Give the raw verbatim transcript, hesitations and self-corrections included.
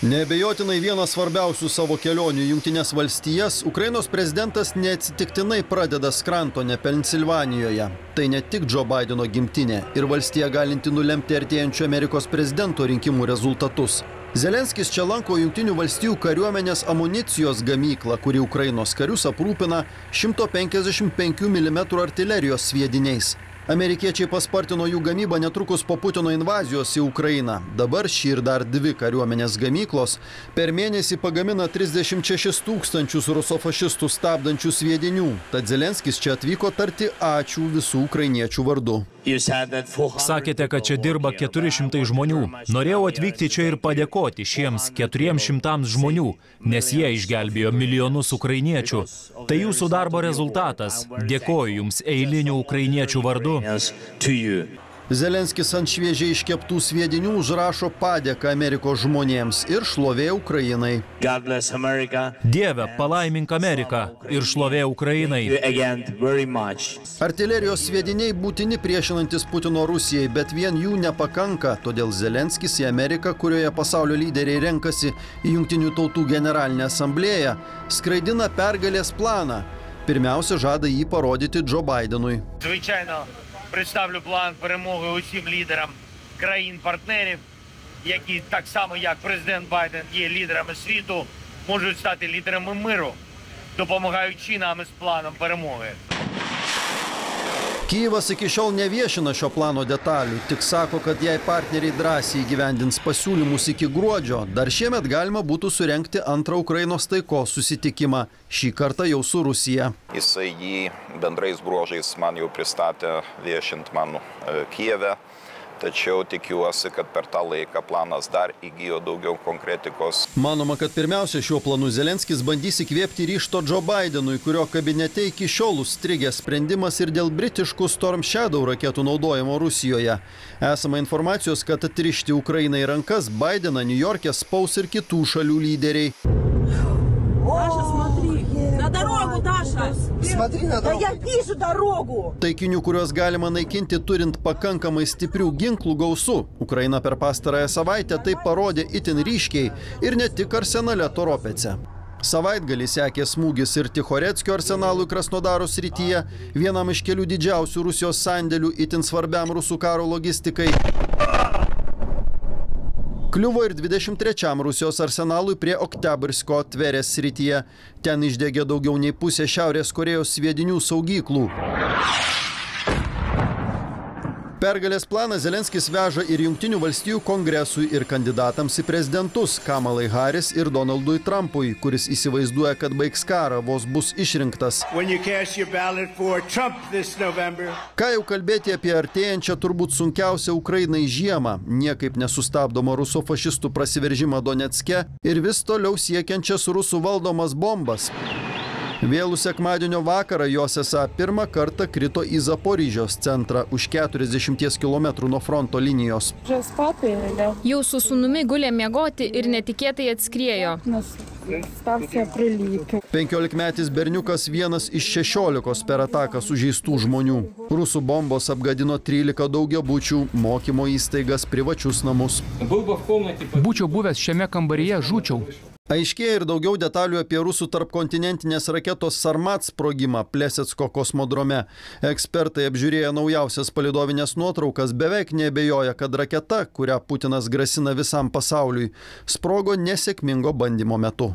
Neabejotinai vienas svarbiausių savo kelionių į Jungtines valstijas, Ukrainos prezidentas neatsitiktinai pradeda Skrantone, Pensilvanijoje. Tai ne tik Džo Baideno gimtinė ir valstija galinti nulemti artėjančių Amerikos prezidento rinkimų rezultatus. Zelenskis čia lanko Jungtinių valstijų kariuomenės amunicijos gamyklą, kuri Ukrainos karius aprūpina šimto penkiasdešimt penkių milimetrų artilerijos sviediniais. Amerikiečiai paspartino jų gamybą netrukus po Putino invazijos į Ukrainą. Dabar šį ir dar dvi kariuomenės gamyklos per mėnesį pagamina trisdešimt šešis tūkstančius rusofašistų stabdančių sviedinių. Tad Zelenskis čia atvyko tarti ačiū visų ukrainiečių vardu. Sakėte, kad čia dirba keturi šimtai žmonių. Norėjau atvykti čia ir padėkoti šiems keturiems šimtams žmonių, nes jie išgelbėjo milijonus ukrainiečių. Tai jūsų darbo rezultatas. Dėkoju jums eilinių ukrainiečių vardu. Zelenskis ant šviežiai iškeptų sviedinių užrašo padėką Amerikos žmonėms ir šlovė Ukrainai. Dieve, palaimink Ameriką ir šlovė Ukrainai. Artilerijos sviediniai būtini priešinantis Putino Rusijai, bet vien jų nepakanka, todėl Zelenskis į Ameriką, kurioje pasaulio lyderiai renkasi į Jungtinių tautų generalinę asamblėją, skraidina Pergalės planą. Pirmiausia, žada jį parodyti Džo Baidenui. Звичайно, представлю план перемоги усім лідерам країн-партнерів, які так само, як президент Байден, є лідерами світу, можуть стати лідерами миру, допомагаючи нам із планом перемоги. Kijevas iki šiol neviešina šio plano detalių, tik sako, kad jei partneriai drąsiai įgyvendins pasiūlymus iki gruodžio, dar šiemet galima būtų surengti antrą Ukrainos taikos susitikimą, šį kartą jau su Rusija. Jisai jį bendrais bruožais man jau pristatė viešint man Kijeve, tačiau tikiuosi, kad per tą laiką planas dar įgijo daugiau konkretikos. Manoma, kad pirmiausia šiuo planu Zelenskis bandys įkvėpti ryžto Džo Baidenui, kurio kabinete iki šiol užstrigęs sprendimas ir dėl britiškų Storm Shadow raketų naudojimo Rusijoje. Esama informacijos, kad atrišti Ukrainai rankas Baideną New York'e spaus ir kitų šalių lyderiai. Taikinių, kuriuos galima naikinti turint pakankamai stiprių ginklų gausu, Ukraina per pastarąją savaitę tai parodė itin ryškiai ir ne tik arsenale Toropece. Savaitgalį sekė smūgis ir Tihoretskio arsenalui Krasnodaro srityje, vienam iš kelių didžiausių Rusijos sandėlių itin svarbiam rusų karo logistikai. Kliuvo ir dvidešimt trečiam Rusijos arsenalui prie Oktiabrsko Tverės srityje. Ten išdegė daugiau nei pusė Šiaurės Korėjos sviedinių saugyklų. Pergalės planą Zelenskis veža ir Jungtinių valstijų kongresui ir kandidatams į prezidentus Kamalai Harris ir Donaldui Trumpui, kuris įsivaizduoja, kad baigs karą, vos bus išrinktas. Ką jau kalbėti apie artėjančią turbūt sunkiausią Ukrainai žiemą, niekaip nesustabdomą rusų fašistų prasiveržimą Donecke ir vis toliau siekiančias rusų valdomas bombas. Vėlų sekmadienio vakarą jos esą pirmą kartą krito į Zaporizhzhios centrą už keturiasdešimties kilometrų nuo fronto linijos. Jau su sūnumi gulė miegoti ir netikėtai atskriejo. penkiolikmetis berniukas vienas iš šešiolikos per ataką sužeistų žmonių. Rusų bombos apgadino trylika daugiabučių, mokymo įstaigas, privačius namus. Būčiau buvęs šiame kambaryje, žūčiau. Aiškėja ir daugiau detalių apie rusų tarpkontinentinės raketos Sarmat sprogimą Plesetsko kosmodrome. Ekspertai apžiūrėję naujausias palidovinės nuotraukas beveik neabejoja, kad raketa, kurią Putinas grasina visam pasauliui, sprogo nesėkmingo bandymo metu.